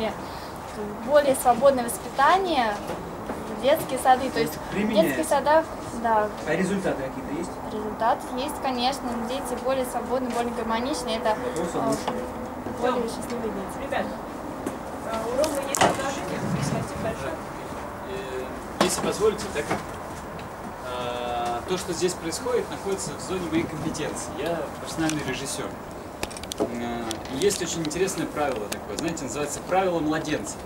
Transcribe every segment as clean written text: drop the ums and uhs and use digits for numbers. семьи более свободное воспитание, детские сады, то есть детские сады, да. А результаты какие-то есть? Результаты есть, конечно, дети более свободны, более гармоничны, это более счастливые дети. Ребята, урок вы есть предложение, спасибо большое. Если позволите, так как то, что здесь происходит, находится в зоне моей компетенции. Я профессиональный режиссер. Есть очень интересное правило такое, знаете, называется правило младенца.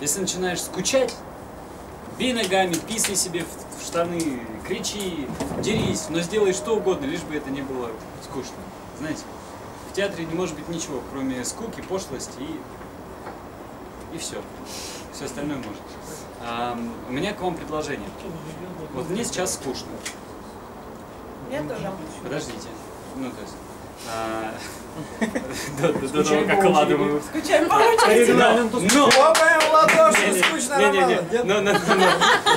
Если начинаешь скучать, бей ногами, писай себе в штаны, кричи, дерись, но сделай что угодно, лишь бы это не было скучно. Знаете, в театре не может быть ничего, кроме скуки, пошлости и все. Все остальное может. У меня к вам предложение. Вот мне сейчас скучно. Я тоже. Подождите. Ну, то есть... До того, как Ладу мы... Скучаем по очереди. Хлопаем в ладоши, скучный роман.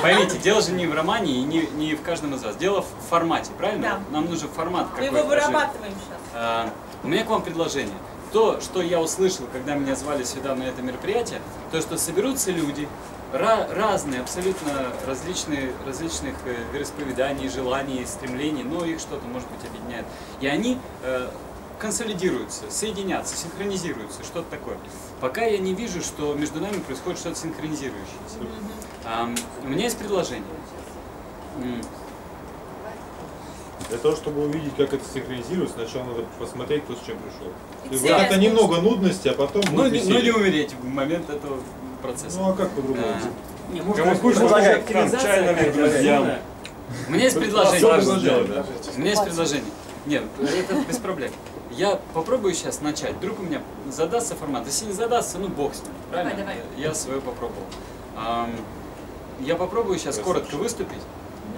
Поймите, дело же не в романе и не в каждом из вас. Дело в формате, правильно? Нам нужен формат какой-то. Мы его вырабатываем сейчас. У меня к вам предложение. То, что я услышал, когда меня звали сюда на это мероприятие, то, что соберутся люди, разные, абсолютно различных вероисповеданий, желаний, стремлений, но их что-то, может быть, объединяет. И они консолидируются, соединятся, синхронизируются, что-то такое. Пока я не вижу, что между нами происходит что-то синхронизирующееся. У меня есть предложение. Для того, чтобы увидеть, как это синхронизируется, сначала надо посмотреть, кто с чем пришел. Это немного нудности, а потом... Ну, не умереть в момент этого... процесса. Ну а как по-другому? Кому скучно, друзьям. У меня есть предложение. У меня есть предложение. Нет, это без проблем. Я попробую сейчас начать. Вдруг у меня задастся формат. Если не задастся, ну бог с ним. Правильно? Давай. Я свое попробовал. Я попробую сейчас коротко выступить,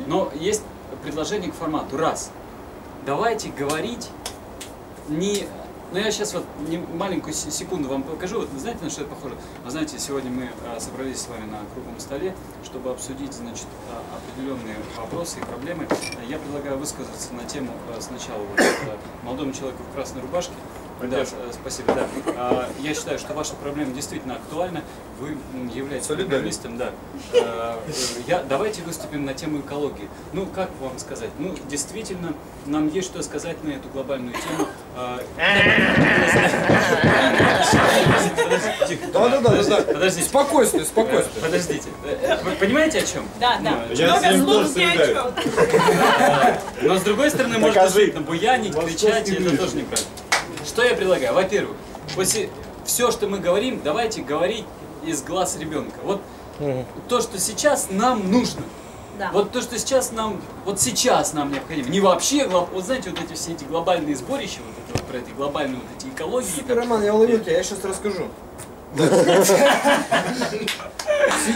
но есть предложение к формату. Раз. Давайте говорить не... Ну, я сейчас вот маленькую секунду вам покажу. Вот, знаете, на что это похоже? Вы знаете, сегодня мы собрались с вами на круглом столе, чтобы обсудить, значит, определенные вопросы и проблемы. Я предлагаю высказаться на тему сначала вот, молодому человеку в красной рубашке. Да, спасибо. Да. Я считаю, что ваша проблема действительно актуальна. Вы являетесь специалистом, да. Давайте выступим на тему экологии. Ну, как вам сказать? Ну, действительно, нам есть что сказать на эту глобальную тему. Подождите. Спокойствие. Подождите. Вы понимаете, о чем? Да. Много слов ни о чем. Но с другой стороны, можно буянить, кричать, это тоже неправильно. Что я предлагаю? Во-первых, после все, что мы говорим, давайте говорить из глаз ребенка. Вот то, что сейчас нам нужно. Да. Вот то, что сейчас нам, необходимо. Не вообще, вот знаете, вот эти все эти глобальные сборища, вот это, про эти глобальные вот эти экологии. Супер, Роман, я уловил тебя, я сейчас расскажу.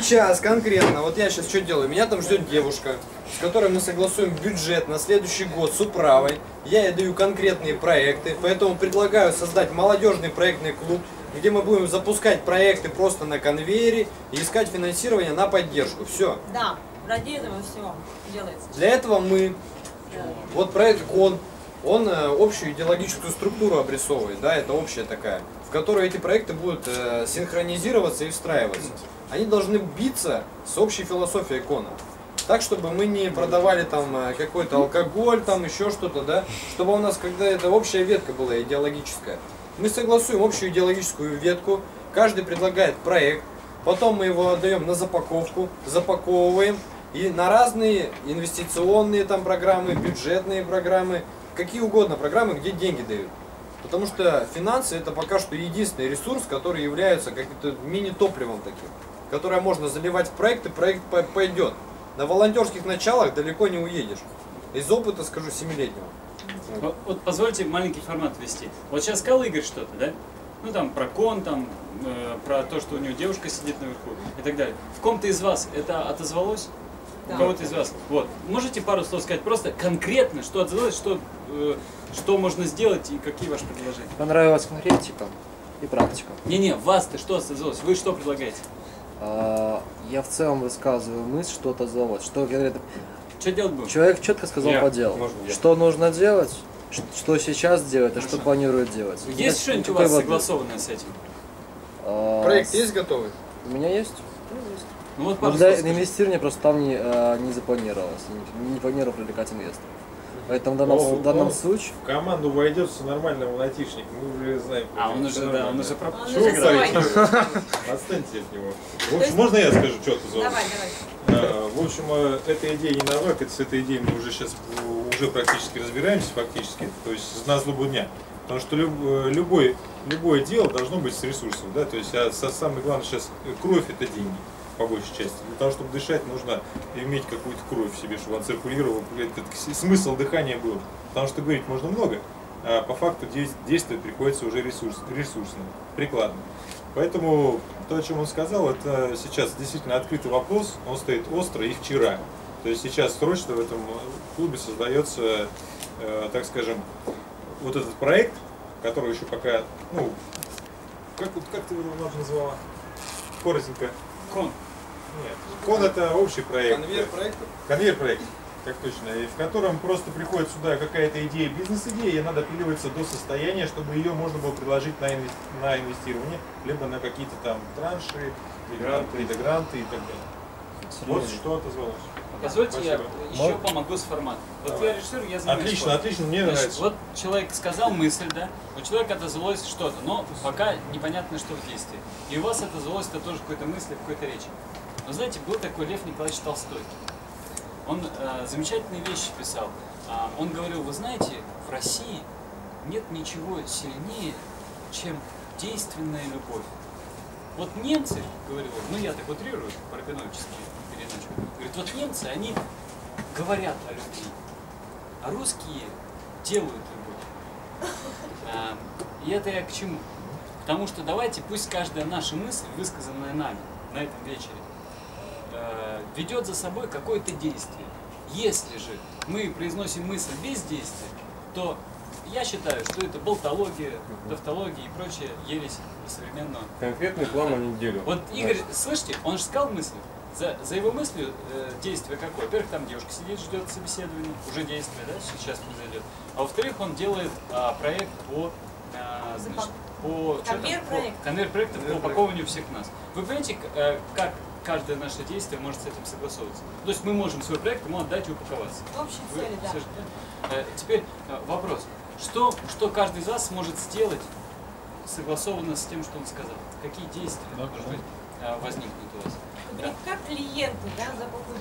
Сейчас, конкретно, вот я сейчас что делаю? Меня там ждет девушка, с которой мы согласуем бюджет на следующий год с управой. Я ей даю конкретные проекты, поэтому предлагаю создать молодежный проектный клуб, где мы будем запускать проекты просто на конвейере и искать финансирование на поддержку. Все. Да, ради этого всего делается. Для этого мы, вот проект он общую идеологическую структуру обрисовывает, да, это общая такая, в которой эти проекты будут синхронизироваться и встраиваться. Они должны биться с общей философией Кона. Так, чтобы мы не продавали там какой-то алкоголь, там еще что-то, да, чтобы у нас, когда это общая ветка была идеологическая, мы согласуем общую идеологическую ветку, каждый предлагает проект, потом мы его отдаем на запаковку, запаковываем и на разные инвестиционные там программы, бюджетные программы, какие угодно программы, где деньги дают. Потому что финансы это пока что единственный ресурс, который является каким-то мини-топливом таким, которое можно заливать в проект, и проект пойдет. На волонтерских началах далеко не уедешь. Из опыта скажу 7-летнего. Вот позвольте маленький формат ввести. Вот сейчас сказал Игорь что-то, да? Ну там про кон, там про то, что у него девушка сидит наверху и так далее. В ком-то из вас это отозвалось? Да. У кого-то из вас? Вот. Можете пару слов сказать просто конкретно, что отозвалось, что можно сделать и какие ваши предложения? Понравилось смотреть, типа, и практику. Не-не, вас-то что отозвалось? Вы что предлагаете? Я в целом высказываю мысль, что отозвалось. Что конкретно... Что делать будем? Человек четко сказал по делу. Что нужно делать, что сейчас делать, а что планирует делать. Есть что-нибудь у вас согласованное с этим? Проект есть готовый? У меня есть. Ну, вот, пожалуйста, для инвестирования просто там не запланировалось, не планировал привлекать инвесторов. Поэтому в данном случае... В команду войдется нормального латишник, мы уже знаем. А он уже, да, он уже пропал. Отстаньте от него. В общем, можно я скажу, что это за... Давай, давай. В общем, эта идея не нова, с этой идеей мы уже сейчас практически разбираемся, фактически, то есть на злобу дня. Потому что любое дело должно быть с ресурсом, да, то есть самое главное сейчас кровь — это деньги. По большей части. Для того, чтобы дышать, нужно иметь какую-то кровь в себе, чтобы она циркулировала. Смысл дыхания был. Потому что говорить можно много, а по факту действовать приходится уже ресурсно, прикладно. Поэтому то, о чем он сказал, это сейчас действительно открытый вопрос, он стоит остро и вчера. То есть сейчас срочно в этом клубе создается, так скажем, вот этот проект, который еще пока, ну, как ты его назвала? Коротенько. Кон. Нет. Кон — это общий проект. Конвейер проектов? Конвейер проект, как точно. И в котором просто приходит сюда какая-то идея, бизнес-идея, и она допиливается до состояния, чтобы ее можно было предложить на инвестирование, либо на какие-то там транши, гранты и так далее. Вот что отозвалось. Позвольте, спасибо. Я еще помогу с форматом. Вот давай. Я режиссер, я занимаюсь. Отлично, спортом. Отлично, мне нравится. Есть, вот человек сказал мысль, да, у человека отозвалось что-то, но пока непонятно, что в действии. И у вас отозвалось-то тоже какой-то мысли, какой-то речи. Но знаете, был такой Лев Николаевич Толстой. Он замечательные вещи писал. Он говорил, вы знаете, в России нет ничего сильнее, чем действенная любовь. Вот немцы, говорил он, ну я так утрирую, парапиновически, говорит, вот немцы, они говорят о любви, а русские делают любовь. И это я к чему? Потому что давайте пусть каждая наша мысль, высказанная нами на этом вечере, ведет за собой какое-то действие. Если же мы произносим мысль без действия, то я считаю, что это болтология, тавтология и прочее ересь современного. Конкретный план на неделю. Вот Игорь, слышите, он же сказал мысль. За его мыслью действие какое? Во-первых, там девушка сидит, ждет собеседования, уже действие, да, сейчас произойдет. А во-вторых, он делает проект конвейер проектов по упакованию всех нас. Вы понимаете, как каждое наше действие может с этим согласовываться? То есть мы можем свой проект ему отдать и упаковаться. В общем, цели, да. Теперь вопрос. Что каждый из вас сможет сделать согласованно с тем, что он сказал? Какие действия, может быть, возникнут у вас? Да. Как клиенты, да, за покупку?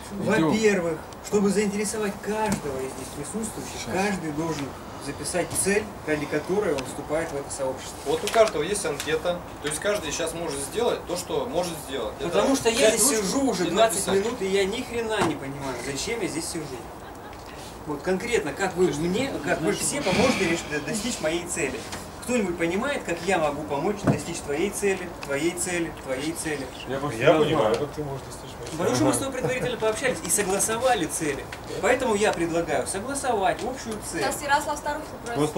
Во-первых, чтобы заинтересовать каждого из здесь присутствующих, каждый должен записать цель, ради которой он вступает в это сообщество. Вот у каждого есть анкета, то есть каждый сейчас может сделать то, что может сделать. Потому что я здесь сижу уже 20 минут, и я ни хрена не понимаю, зачем я здесь сижу. Вот конкретно, как вы мне, как вы все поможете достичь моей цели. Кто-нибудь понимает, как я могу помочь достичь твоей цели, твоей цели, твоей цели? Я понимаю, как ты можешь достичь моей цели. Потому что мы с тобой предварительно пообщались и согласовали цели. Поэтому я предлагаю согласовать общую цель. Нас Ярослав Старухин просит.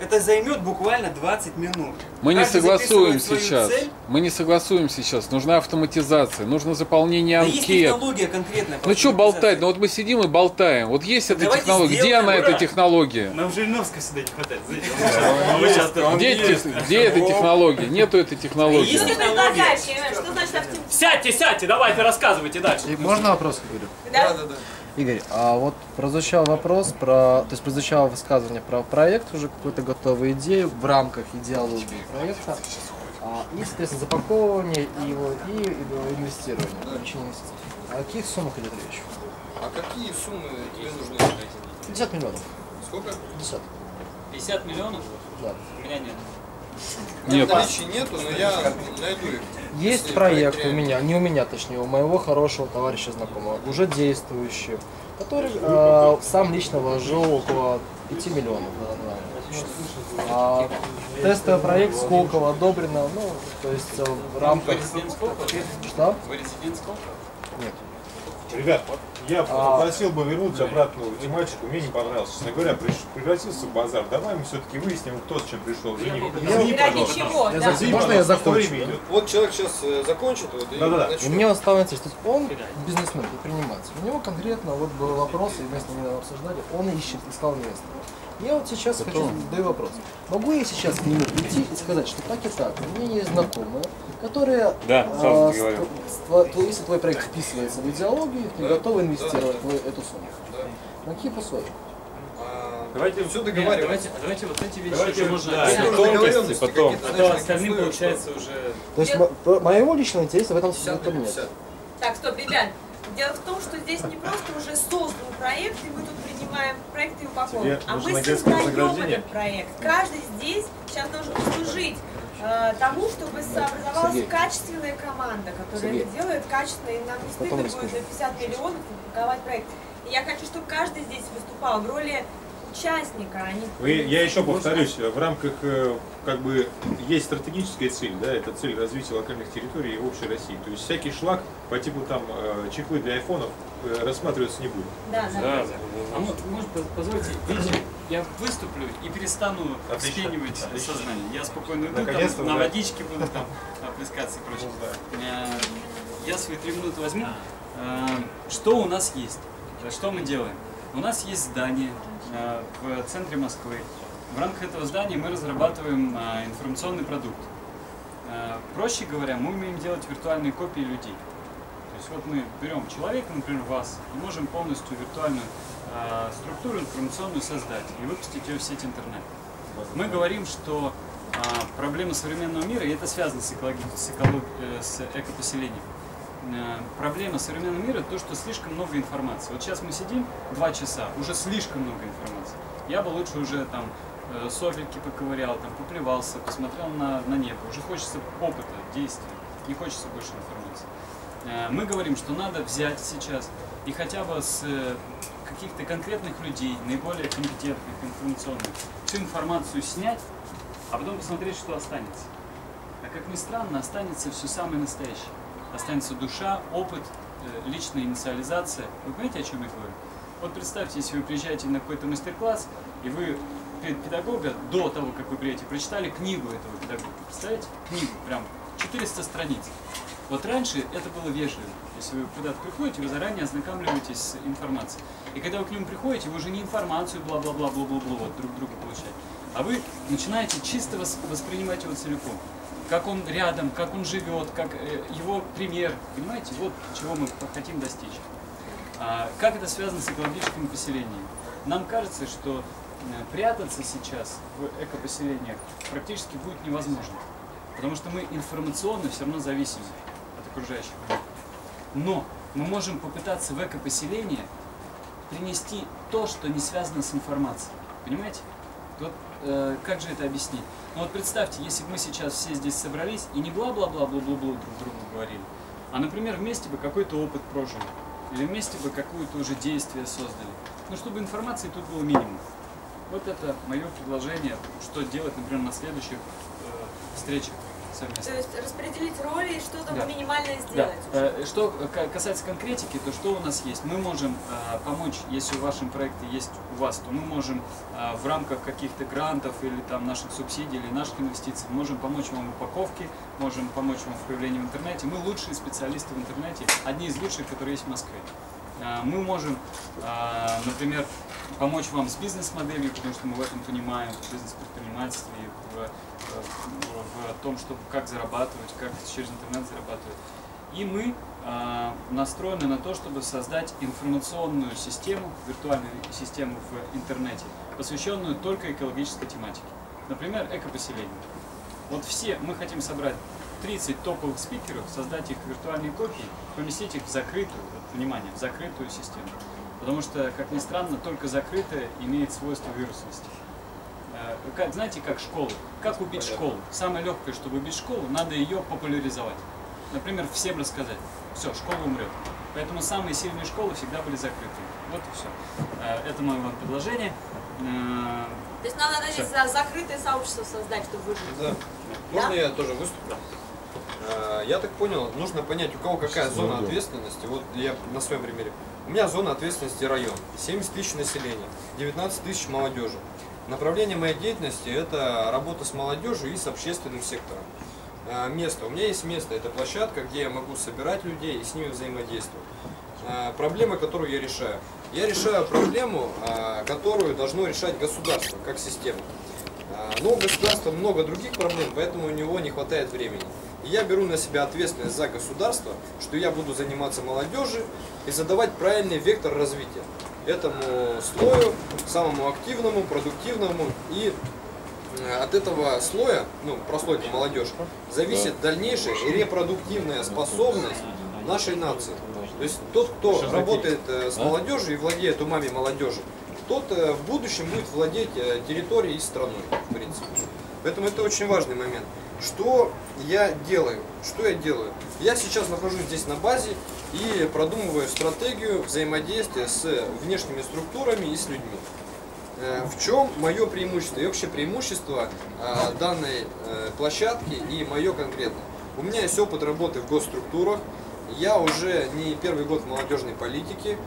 Это займет буквально 20 минут. Мы не согласуем сейчас. Мы не согласуем сейчас. Нужна автоматизация, нужно заполнение анкет. Да есть технология конкретная. Ну что болтать? Ну вот мы сидим и болтаем. Вот есть эта технология. Где она, эта технология? Нам Жириновского сюда не хватает. Где эта технология? Нету этой технологии. Если предлагаешь, что значит автоматизация? Сядьте, давайте рассказывайте дальше. Можно вопрос, Игорь? Да. Игорь, а вот прозвучал вопрос про, то есть прозвучало высказывание про проект, уже какую-то готовую идею в рамках идеологии проекта. И, соответственно, запаковывание и его инвестирование. Да. О каких суммах идет речь? А какие суммы тебе нужны? 50 миллионов. Сколько? 50. 50 миллионов? Да. У меня нет. Нет. Наличий нету, но я найду их. Есть проект у меня, не у меня, точнее, у моего хорошего товарища знакомого, уже действующий, который сам лично вложил около 5 миллионов. Тестовый проект Сколково одобрено, ну, то есть в рамках... Вы резидент Сколково? Что? Вы резидент Сколково? Нет. Ребят, я попросил бы вернуть обратную тематику, мне не понравилось. Честно говоря, превратился в базар. Давай мы все-таки выясним, кто с чем пришел. Можно я закончу? Вот человек сейчас закончит. И мне оставляется, что он бизнесмен, предприниматель. У него конкретно вот был вопрос, и мы с ним обсуждали, он ищет, искал место. Я вот сейчас хочу задать вопрос. Могу я сейчас к нему прийти и сказать, что так и так, у меня есть знакомые, которые, если твой проект вписывается в идеологию, ты готовы инвестировать в эту сумму. На какие условия? Давайте все договорим. Давайте вот эти вещи можно потом. А то остальным получается уже... То есть моего личного интереса в этом нет. Так, стоп, ребят. Дело в том, что здесь не просто уже создан проект, и мы тут принимаем проект и упаковываем, а мы создаем этот проект. Каждый здесь сейчас должен послужить тому, чтобы образовалась качественная команда, которая это делает качественно, и нам не стыдно будет за 50 миллионов упаковать проект. И я хочу, чтобы каждый здесь выступал в роли участника, а не... Я еще повторюсь, в рамках, как бы, есть стратегическая цель, да, это цель развития локальных территорий и общей России. То есть всякий шлак по типу там чехлы для айфонов рассматриваться не будет. А может, позвольте, видите, я выступлю и перестану вспенивать сознание. Я спокойно иду, там, на водичке буду там плескаться и прочее. Я свои 3 минуты возьму. Что у нас есть? Что мы делаем? У нас есть здание в центре Москвы. В рамках этого здания мы разрабатываем информационный продукт. Проще говоря, мы умеем делать виртуальные копии людей. То есть вот мы берем человека, например, вас, и можем полностью виртуальную структуру информационную создать и выпустить ее в сеть интернет. Мы говорим, что проблема современного мира, и это связано с экопоселением, проблема современного мира то, что слишком много информации. Вот сейчас мы сидим 2 часа, уже слишком много информации. Я бы лучше уже там сопельки поковырял, там поплевался, посмотрел на небо. Уже хочется опыта, действия, не хочется больше информации. Мы говорим, что надо взять сейчас и хотя бы с каких-то конкретных людей, наиболее компетентных, информационных, всю информацию снять, а потом посмотреть, что останется. А как ни странно, останется все самое настоящее. Останется душа, опыт, личная инициализация. Вы понимаете, о чем я говорю? Вот представьте, если вы приезжаете на какой-то мастер-класс, и вы педагога, до того, как вы приедете, прочитали книгу этого педагога. Представляете? Книгу, прям 400 страниц. Вот раньше это было вежливо. Если вы куда-то приходите, вы заранее ознакомливаетесь с информацией. И когда вы к нему приходите, вы уже не информацию, бла-бла-бла-бла-бла-бла, вот, друг друга получаете. А вы начинаете чисто воспринимать его целиком. Как он рядом, как он живет, как его пример. Понимаете, вот чего мы хотим достичь. Как это связано с экологическим поселением? Нам кажется, что прятаться сейчас в экопоселениях практически будет невозможно, потому что мы информационно все равно зависимы от окружающих. Но мы можем попытаться в экопоселение принести то, что не связано с информацией. Понимаете? Вот, как же это объяснить? Ну вот представьте, если бы мы сейчас все здесь собрались и не бла-бла-бла-бла-бла-бла друг другу говорили, а, например, вместе бы какой-то опыт прожили, или вместе бы какое-то уже действие создали, ну чтобы информации тут было минимум. Вот это мое предложение, что делать, например, на следующих встречах совместно. То есть распределить роли и что-то минимальное сделать. Что касается конкретики, то что у нас есть? Мы можем помочь, если в вашем проекте есть у вас, то мы можем в рамках каких-то грантов или там наших субсидий или наших инвестиций, можем помочь вам в упаковке, можем помочь вам в появлении в интернете. Мы лучшие специалисты в интернете, одни из лучших, которые есть в Москве. Мы можем, например, помочь вам с бизнес-моделью, потому что мы в этом понимаем, в бизнес-предпринимательстве, в том, чтобы как зарабатывать, как через интернет зарабатывать. И мы настроены на то, чтобы создать информационную систему, виртуальную систему в интернете, посвященную только экологической тематике. Например, экопоселению. Вот все мы хотим собрать 30 топовых спикеров, создать их виртуальные копии, поместить их в закрытую, вот, внимание, в закрытую систему. Потому что, как ни странно, только закрытая имеет свойство вирусности. Знаете, как школу? Как убить школу? Самое легкое, чтобы убить школу, надо ее популяризовать. Например, всем рассказать. Все, школа умрет. Поэтому самые сильные школы всегда были закрыты. Вот и все. Это мое предложение. То есть нам надо здесь закрытое сообщество создать, чтобы выжить. Да. Можно я тоже выступлю? я так понял, нужно понять, у кого какая зона ответственности. Вот я на своем примере. У меня зона ответственности район. 70 тысяч населения, 19 тысяч молодежи. Направление моей деятельности – это работа с молодежью и с общественным сектором. Место. У меня есть место. Это площадка, где я могу собирать людей и с ними взаимодействовать. Проблема, которую я решаю. Я решаю проблему, которую должно решать государство, как система. Но у государства много других проблем, поэтому у него не хватает времени. И я беру на себя ответственность за государство, что я буду заниматься молодежью и задавать правильный вектор развития этому слою, самому активному, продуктивному. И от этого слоя, ну, прослойка молодежь, зависит дальнейшая репродуктивная способность нашей нации. То есть тот, кто работает с молодежью и владеет умами молодежи, тот в будущем будет владеть территорией и страной, в принципе. Поэтому это очень важный момент. Что я делаю? Что я делаю? Я сейчас нахожусь здесь на базе и продумываю стратегию взаимодействия с внешними структурами и с людьми. В чем мое преимущество и вообще преимущество данной площадки и мое конкретно? У меня есть опыт работы в госструктурах. Я уже не первый год в молодежной политике.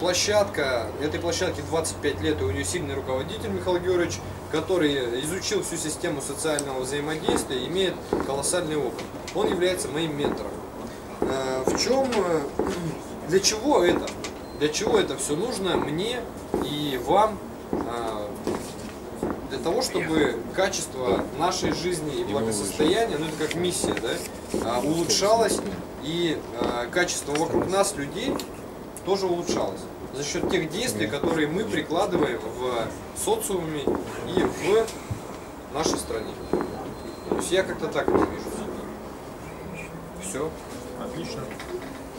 Площадка, этой площадке 25 лет, и у нее сильный руководитель Михаил Георгиевич, который изучил всю систему социального взаимодействия, имеет колоссальный опыт. Он является моим ментором. В чем, для чего это все нужно мне и вам, для того, чтобы качество нашей жизни и благосостояния, ну это как миссия, да, улучшалось, и качество вокруг нас, людей, тоже улучшалось. За счет тех действий, которые мы прикладываем в социуме и в нашей стране. То есть я как-то так это вижу. Все. Отлично.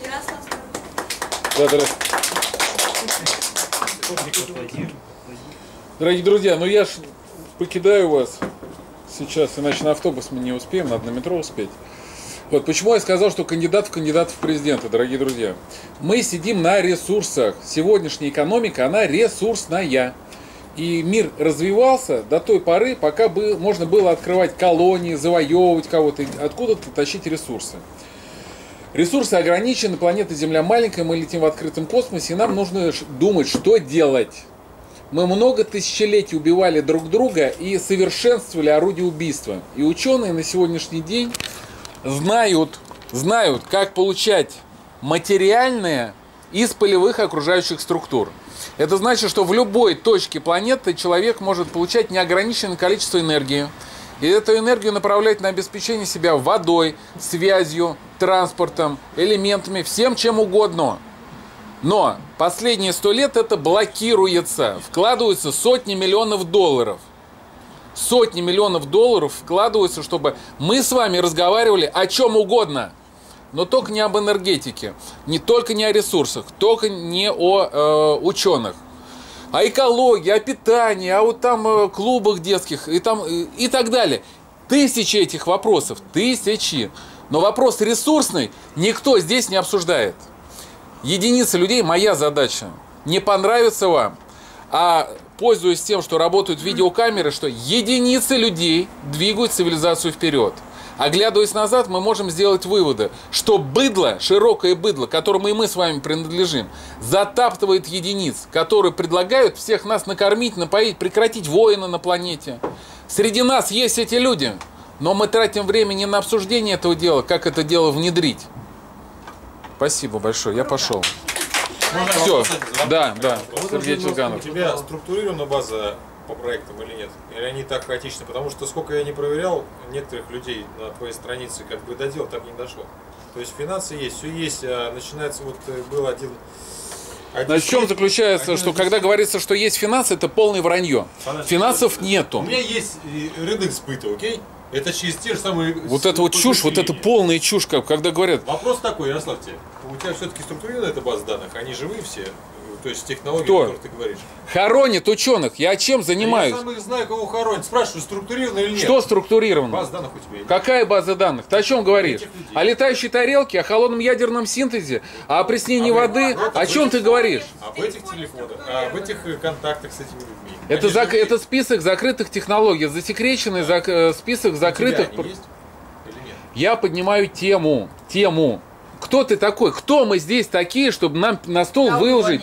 Ярослав Старухин. Дорогие друзья, ну я ж покидаю вас сейчас, иначе на автобус мы не успеем, надо на метро успеть. Вот почему я сказал, что кандидат в президенты, дорогие друзья. Мы сидим на ресурсах. Сегодняшняя экономика, она ресурсная. И мир развивался до той поры, пока можно было открывать колонии, завоевывать кого-то, откуда-то тащить ресурсы. Ресурсы ограничены, планета Земля маленькая, мы летим в открытом космосе, и нам нужно думать, что делать. Мы много тысячелетий убивали друг друга и совершенствовали орудие убийства. И ученые на сегодняшний день знают, как получать материальное из полевых окружающих структур. Это значит, что в любой точке планеты человек может получать неограниченное количество энергии. И эту энергию направлять на обеспечение себя водой, связью, транспортом, элементами, всем чем угодно. Но последние 100 лет это блокируется. Вкладываются сотни миллионов долларов. Сотни миллионов долларов вкладываются, чтобы мы с вами разговаривали о чем угодно. Но только не об энергетике, не только не о ресурсах, только не о ученых. О экологии, о питании, о вот там клубах детских и, там, и так далее. Тысячи этих вопросов, тысячи. Но вопрос ресурсный никто здесь не обсуждает. Единицы людей, моя задача, не понравится вам, а... пользуясь тем, что работают видеокамеры, что единицы людей двигают цивилизацию вперед. Оглядываясь назад, мы можем сделать выводы, что быдло, широкое быдло, которому и мы с вами принадлежим, затаптывает единиц, которые предлагают всех нас накормить, напоить, прекратить войны на планете. Среди нас есть эти люди, но мы тратим время не на обсуждение этого дела, как это дело внедрить. Спасибо большое, я пошел. Все, да, Сергей Челганов. У тебя структурирована база по проектам или нет? Или они так хаотичны? Потому что сколько я не проверял некоторых людей на твоей странице, как бы до дела так и не дошло. То есть финансы есть, все есть, а начинается вот был один. В чем заключается, что когда говорится, что есть финансы, это полное вранье. Финансов нету. У меня есть Redux, окей? Это через те же самые... Вот это вот чушь, вот это полная чушь, когда говорят... Вопрос такой, Ярослав, у тебя все-таки структурирована эта база данных, они живые все, то есть технологии, о которых ты говоришь. Хоронит ученых, я чем занимаюсь? Да я сам их знаю, кого хоронит, спрашиваю, структурировано или нет. Что структурировано? База данных у тебя есть. Какая база данных? Ты о чем говоришь? О летающей тарелке, о холодном ядерном синтезе, о опреснении воды, о чем ты говоришь? Об этих телефонах, об этих контактах с этими людьми. Это список закрытых технологий, засекреченный список закрытых... Я поднимаю тему. Кто ты такой? Кто мы здесь такие, чтобы нам на стол выложить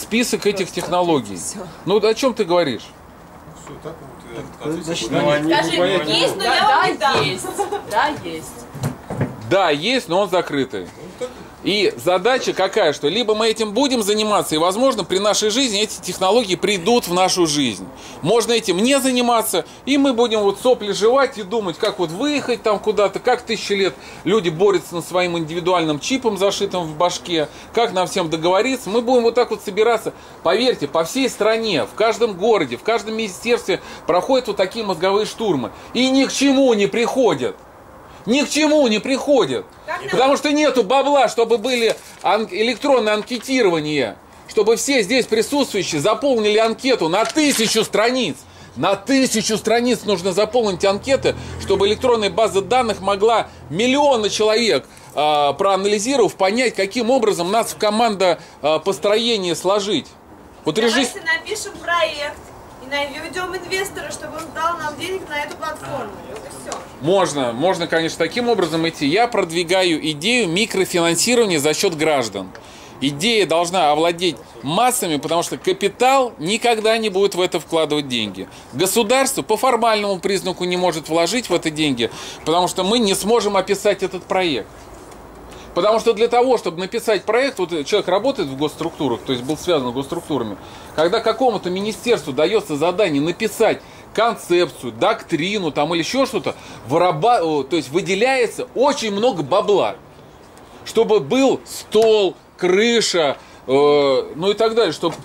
список этих технологий? Ну, о чем ты говоришь? Все, так вот. Скажи, есть, но я вам не дам. Да, есть, но он закрытый. И задача какая, что либо мы этим будем заниматься, и, возможно, при нашей жизни эти технологии придут в нашу жизнь. Можно этим не заниматься, и мы будем вот сопли жевать и думать, как вот выехать там куда-то, как тысячи лет люди борются над своим индивидуальным чипом, зашитым в башке, как нам всем договориться. Мы будем вот так вот собираться, поверьте, по всей стране, в каждом городе, в каждом министерстве проходят вот такие мозговые штурмы. И ни к чему не приходят. Ни к чему не приходит, потому что нету бабла, чтобы были электронное анкетирование, чтобы все здесь присутствующие заполнили анкету на 1000 страниц. На 1000 страниц нужно заполнить анкеты, чтобы электронная база данных могла миллионы человек, проанализировав, понять, каким образом нас в команда построение сложить. Вот Давайте напишем проект. Ведем инвестора, чтобы он дал нам денег на эту платформу. Вот и все. Можно, конечно, таким образом идти. Я продвигаю идею микрофинансирования за счет граждан. Идея должна овладеть массами, потому что капитал никогда не будет в это вкладывать деньги. Государство по формальному признаку не может вложить в это деньги, потому что мы не сможем описать этот проект. Потому что для того, чтобы написать проект, вот человек работает в госструктурах, то есть был связан с госструктурами, когда какому-то министерству дается задание написать концепцию, доктрину там, или еще что-то, то есть выделяется очень много бабла, чтобы был стол, крыша, ну и так далее, чтобы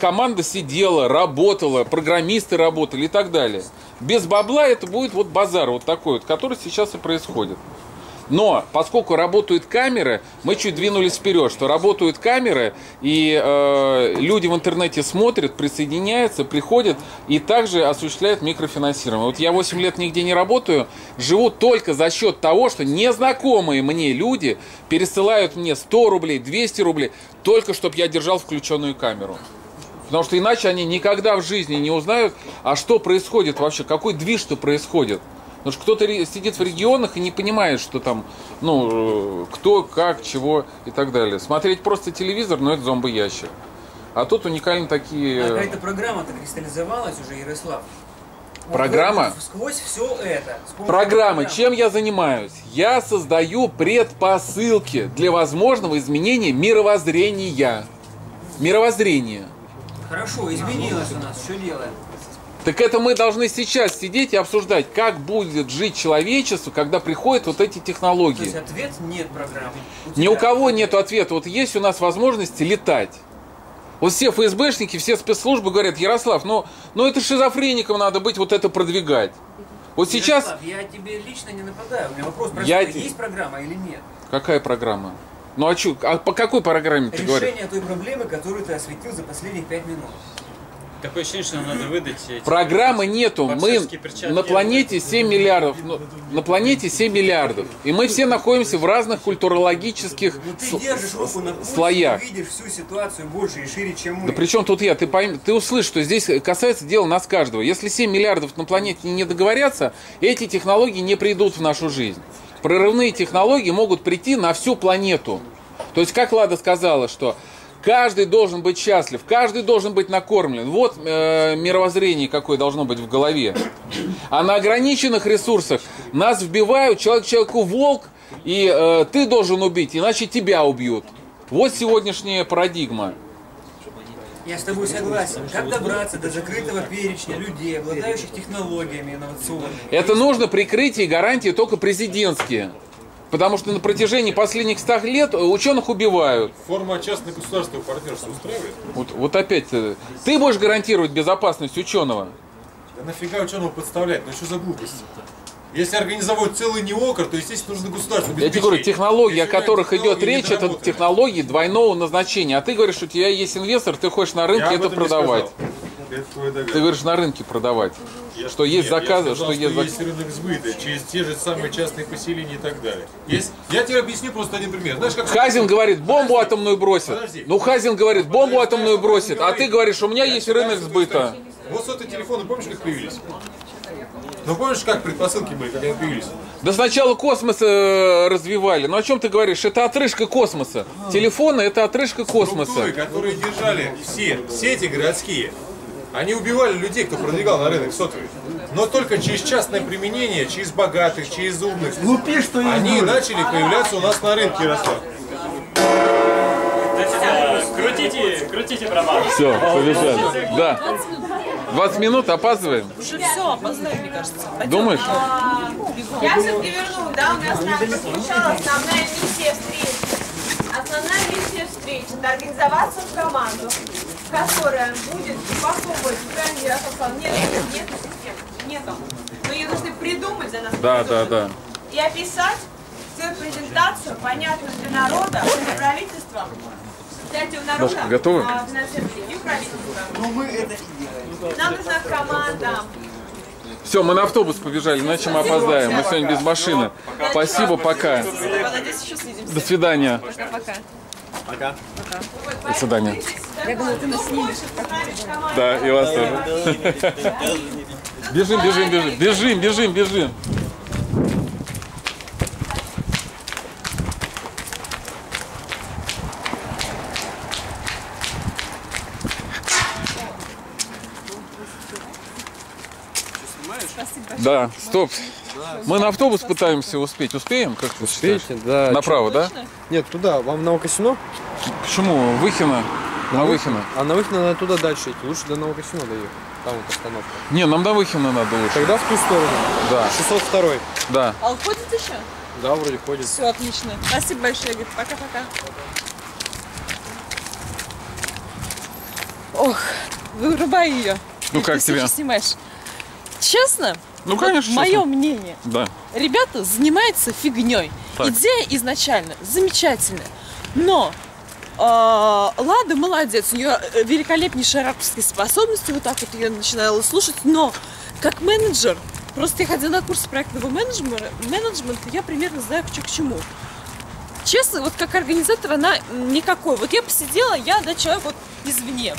команда сидела, работала, программисты работали и так далее. Без бабла это будет вот базар вот такой вот, который сейчас и происходит. Но поскольку работают камеры, мы чуть двинулись вперед, что работают камеры, и люди в интернете смотрят, присоединяются, приходят и также осуществляют микрофинансирование. Вот я 8 лет нигде не работаю, живу только за счет того, что незнакомые мне люди пересылают мне 100 рублей, 200 рублей, только чтобы я держал включенную камеру. Потому что иначе они никогда в жизни не узнают, а что происходит вообще, какой движ-то происходит. Потому что кто-то сидит в регионах и не понимает, что там, ну, кто, как, чего и так далее. Смотреть просто телевизор, но это зомбоящик. А тут уникальны такие... А какая-то программа-то кристаллизовалась уже, Ярослав. Программа? Сквозь все это. Программа. Чем я занимаюсь? Я создаю предпосылки для возможного изменения мировоззрения. Мировоззрение. Хорошо, изменилось у нас. Что делаем? Так это мы должны сейчас сидеть и обсуждать, как будет жить человечество, когда приходят вот эти технологии. То есть ответ нет программы. Ни у кого нет ответа. Вот есть у нас возможность летать. Вот все ФСБшники, все спецслужбы говорят: Ярослав, ну это шизофреником надо быть, вот это продвигать. Вот сейчас... Ярослав, я тебе лично не нападаю. У меня вопрос про что, есть программа или нет? Какая программа? Ну а что, по какой программе ты говоришь? Решение той проблемы, которую ты осветил за последних 5 минут. Такое ощущение, что нам надо выдать... Программы нету. Мы на планете 7 миллиардов. На планете 7 миллиардов. И мы все находимся в разных культурологических слоях. Ты видишь всю ситуацию больше и шире, чем мы. Да при чем тут я? Ты услышишь, что здесь касается дела нас каждого. Если 7 миллиардов на планете не договорятся, эти технологии не придут в нашу жизнь. Прорывные технологии могут прийти на всю планету. То есть, как Лада сказала, что... Каждый должен быть счастлив, каждый должен быть накормлен. Вот мировоззрение какое должно быть в голове. А на ограниченных ресурсах нас вбивают, человек человеку волк, и ты должен убить, иначе тебя убьют. Вот сегодняшняя парадигма. Я с тобой согласен. Как добраться до закрытого перечня людей, обладающих технологиями инновационными? Это нужно прикрытие и гарантии только президентские. Потому что на протяжении последних 100 лет ученых убивают. Форма частно-государственного партнерства устраивает? Вот опять, ты будешь гарантировать безопасность ученого? Да нафига ученого подставлять? Ну что за глупость? Если организовать целый неокр, то, естественно, нужно государство обеспечить. Я тебе говорю, технологии, о которых идет речь, это технологии двойного назначения. А ты говоришь, что у тебя есть инвестор, ты хочешь на рынке это продавать. Ты говоришь, на рынке продавать. Что есть заказы, что есть рынок сбыта, через те же самые частные поселения и так далее. Я тебе объясню просто один пример. Знаешь, как Хазин говорит, бомбу атомную бросит. Ну, Хазин говорит, бомбу атомную бросит, а ты говоришь, у меня есть рынок сбыта. Вот сотые телефоны, помнишь, как появились? Ну помнишь, как предпосылки были, как они появились? Да сначала космос развивали. Ну о чем ты говоришь? Это отрыжка космоса. Телефоны — это отрыжка космоса. Структуры, которые держали все сети городские, они убивали людей, кто продвигал на рынок сотовый. Но только через частное применение, через богатых, через умных, они начали появляться у нас на рынке Ярослава. Крутите промат. Все, побежали. Да. 20 минут опаздываем? Уже все, опаздываем, мне кажется. Думаешь? Я все-таки верну, да, у нас заключалась основная миссия встречи. Основная миссия встречи — это организоваться в команду, которая будет упаковывать в Ярославе. Нету систем. Но ее должны придумать за нас. Да. И описать свою презентацию, понятную для народа, для правительства. Дашка, готовы? Нам нужна команда. Все, мы на автобус побежали, иначе мы опоздаем. Мы сегодня без машины. Спасибо, пока. До свидания. Пока. До свидания. Я думала, ты нас снимешь. Да, и вас тоже. Бежим. Да, стоп. Мы на автобус пытаемся успеть. Успеем? Как ты считаешь? Да. Направо, да? Нет, туда. Вам Новокосино? Почему? Выхино. На Выхино. А на Выхино надо туда дальше идти. Лучше до Новокосино доехать. Там вот остановка. Не, нам до Выхино надо лучше. Тогда в ту сторону. Да. 602-й. Да. А он ходит еще? Да, вроде ходит. Все, отлично. Спасибо большое. Пока-пока. Ох, вырубай ее. Ну как тебя? Снимаешь. Честно? Ну, конечно. Вот мое мнение. Да. Ребята занимаются фигней. Так. Идея изначально замечательная. Но Лада молодец. У нее великолепнейшие ораторские способности. Вот так вот я начинала слушать. Но как менеджер, просто я ходила на курсы проектного менеджмента, я примерно знаю, что к чему. Честно, вот как организатор она никакой. Вот я посидела, человек вот извне.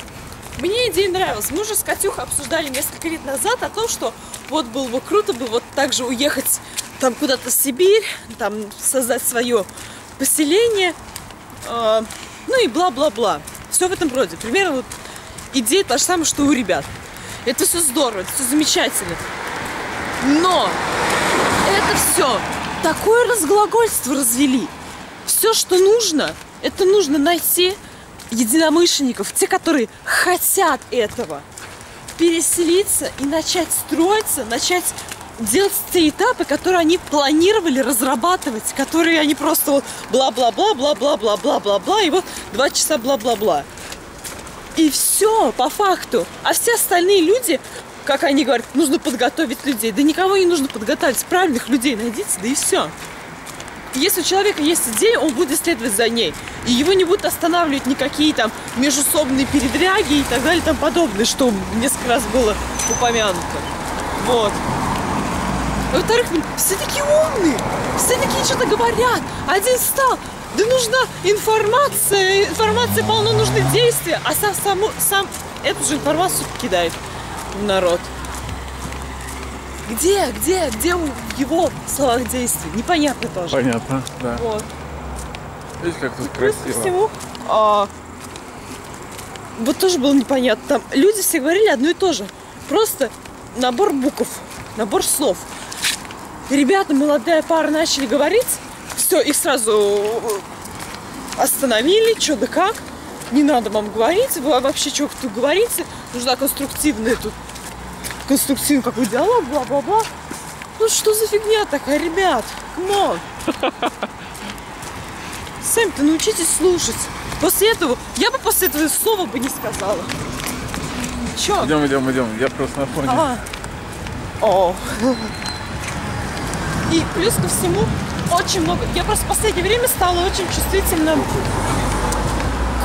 Мне идея нравилась. Мы уже с Катюхой обсуждали несколько лет назад о том, что вот было бы круто бы вот так же уехать там куда-то в Сибирь, там создать свое поселение, ну и бла-бла-бла. Все в этом роде. Примерно вот идея та же самая, что у ребят. Это все здорово, это все замечательно. Но это все такое разглагольство развели. Все, что нужно, это нужно найти единомышленников, те, которые хотят этого, переселиться и начать строиться, начать делать те этапы, которые они планировали разрабатывать, которые они просто вот бла-бла-бла-бла-бла-бла-бла-бла-бла, и вот 2 часа бла-бла-бла. И все по факту. А все остальные люди, как они говорят, нужно подготовить людей. Да никого не нужно подготовить, правильных людей найдите, да и все. Если у человека есть идея, он будет следовать за ней. И его не будут останавливать никакие там межусобные передряги и так далее, там подобное, что несколько раз было упомянуто. Вот. Во-вторых, все такие умные, все такие что-то говорят. Один встал, да нужна информация, информация полно, нужны действия, а сам эту же информацию кидает в народ. Где у его словах действий? Непонятно тоже. Понятно, да. Вот. Видите, как тут красиво. Плюс ко всему, вот тоже было непонятно. Там люди все говорили одно и то же. Просто набор букв, набор слов. Ребята, молодая пара, начали говорить. Все, их сразу остановили. Что да как. Не надо вам говорить. Вы вообще что тут говорите. Нужна конструктивная тут. Конструктивный какой диалог, бла-бла-бла. Ну что за фигня такая, ребят? Камон! Сами-то научитесь слушать. После этого, я бы после этого слова бы не сказала. Че? Идем. Я просто на фоне. И плюс ко всему, очень много. Я просто в последнее время стала очень чувствительна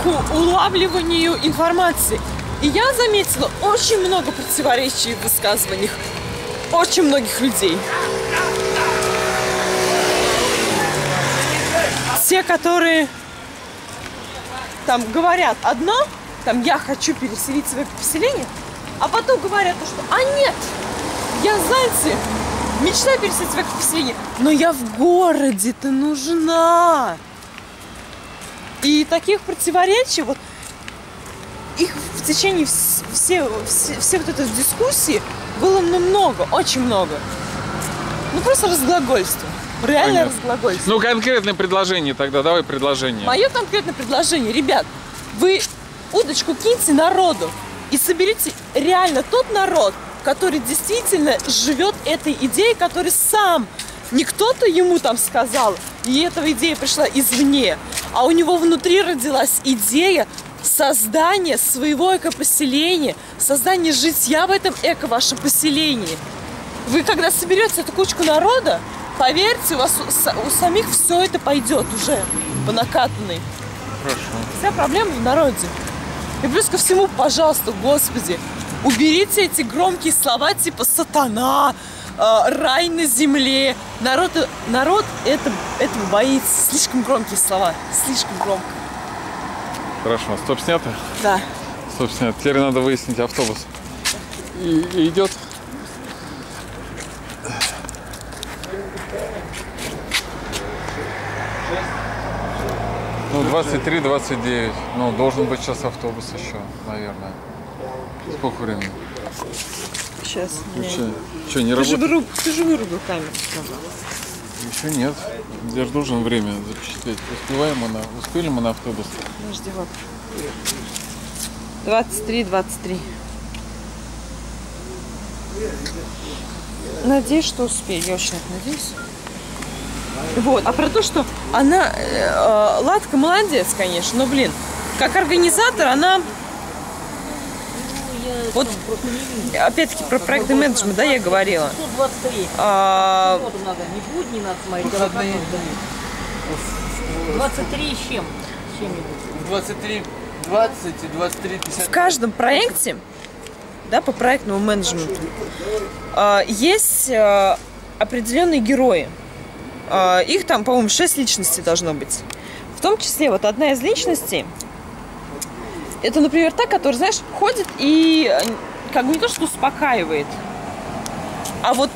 к улавливанию информации. И я заметила очень много противоречий в высказываниях очень многих людей. Те, которые там говорят одно, там я хочу переселить свое поселение, а потом говорят, что а нет, Я, знаете, мечтаю пересесть в поселение, но я в городе-то нужна. И таких противоречий, вот, их в течение все вот этой дискуссии было много, очень много. Ну, просто разглагольство. Реально разглагольство. Ну, конкретное предложение тогда, давай предложение. Мое конкретное предложение, ребят, вы удочку киньте народу и соберите реально тот народ, который действительно живет этой идеей, который сам, не кто-то ему там сказал, и эта идея пришла извне, а у него внутри родилась идея создания своего экопоселения, создания житья в этом эко-вашем поселении. Вы когда соберете эту кучку народа, поверьте, у вас у самих все это пойдет уже по накатанной. Хорошо. Вся проблема в народе. И плюс ко всему, пожалуйста, Господи, уберите эти громкие слова типа «сатана», «рай на земле». Народ этого боится. Слишком громкие слова. Слишком громко. Хорошо. Стоп снято? Да. Стоп снято. Теперь надо выяснить, автобус идет. Ну, 23-29. Ну, должен быть сейчас автобус еще, наверное. Сколько времени? Сейчас. Что, не работает? Ты же вырубил камеру, сказала. Еще нет. Я же должен время запечатлеть. Успели мы на автобус? Подожди, вот. 23-23. Надеюсь, что успею. Я очень надеюсь. Вот. А про то, что она... Ладка молодец, конечно, но, блин, как организатор она... Вот, опять-таки, про проектный менеджмент, да, я говорила. В каждом проекте, да, по проектному менеджменту, есть определенные герои. Их там, по-моему, 6 личностей должно быть. В том числе, вот одна из личностей, это, например, та, которая, знаешь, ходит и как бы не то, что успокаивает, а вот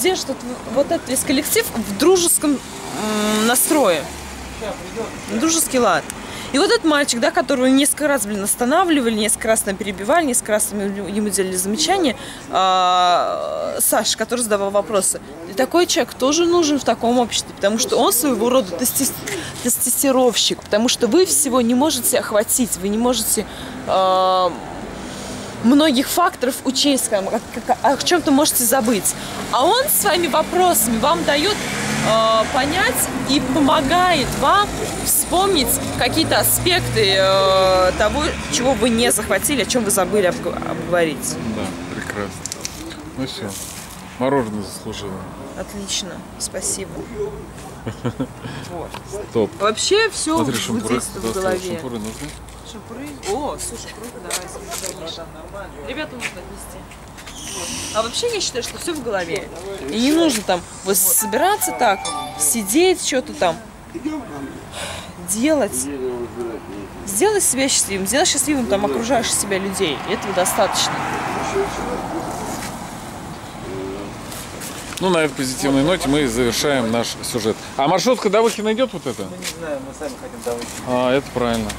держит вот этот весь коллектив в дружеском настрое, дружеский лад. И вот этот мальчик, да, которого несколько раз, блин, останавливали, несколько раз там перебивали, несколько раз ему делали замечания, Саша, который задавал вопросы. И такой человек тоже нужен в таком обществе, потому что он своего рода тестировщик, потому что вы всего не можете охватить, вы не можете многих факторов учесть, о чем-то можете забыть. А он своими вопросами вам дает понять и помогает вам вспомнить какие-то аспекты того, чего вы не захватили, о чем вы забыли обговорить. Да, прекрасно. Ну все, мороженое заслужила. Отлично, спасибо. Вот. Стоп. Вообще все смотри, шампуры в голове. Шампуры нужны? Шампуры? О, слушай, круто, давай, конечно. Ребята нужно отнести. А вообще я считаю, что все в голове. И не нужно там вот собираться так, сидеть, что-то там делать. Сделай себя счастливым. Сделай счастливым там окружающих себя людей. И этого достаточно. Ну, на этой позитивной ноте мы завершаем наш сюжет. А маршрутка до Выхино идет вот это? Мы не знаем, мы сами хотим до Выхино. А, это правильно.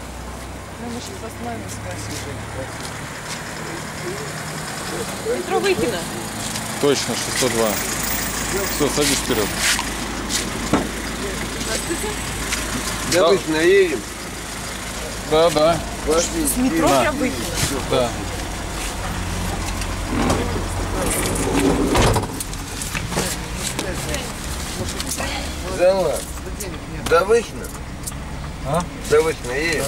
Метро Выхино. Точно, 602. Все, садись вперед. Здравствуйте. До Выхино едем. Да, да. С метро до Выхино. Да. Да ладно. До Выхино. А? До Выхино едем.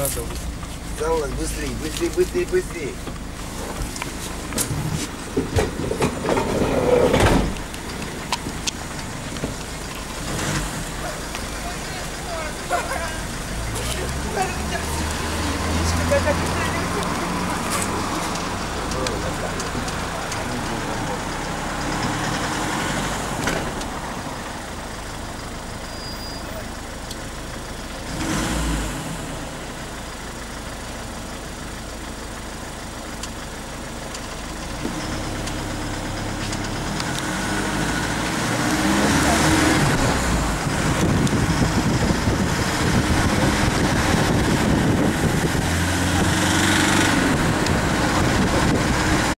Да, да. Быстрее, быстрее, быстрее, быстрее.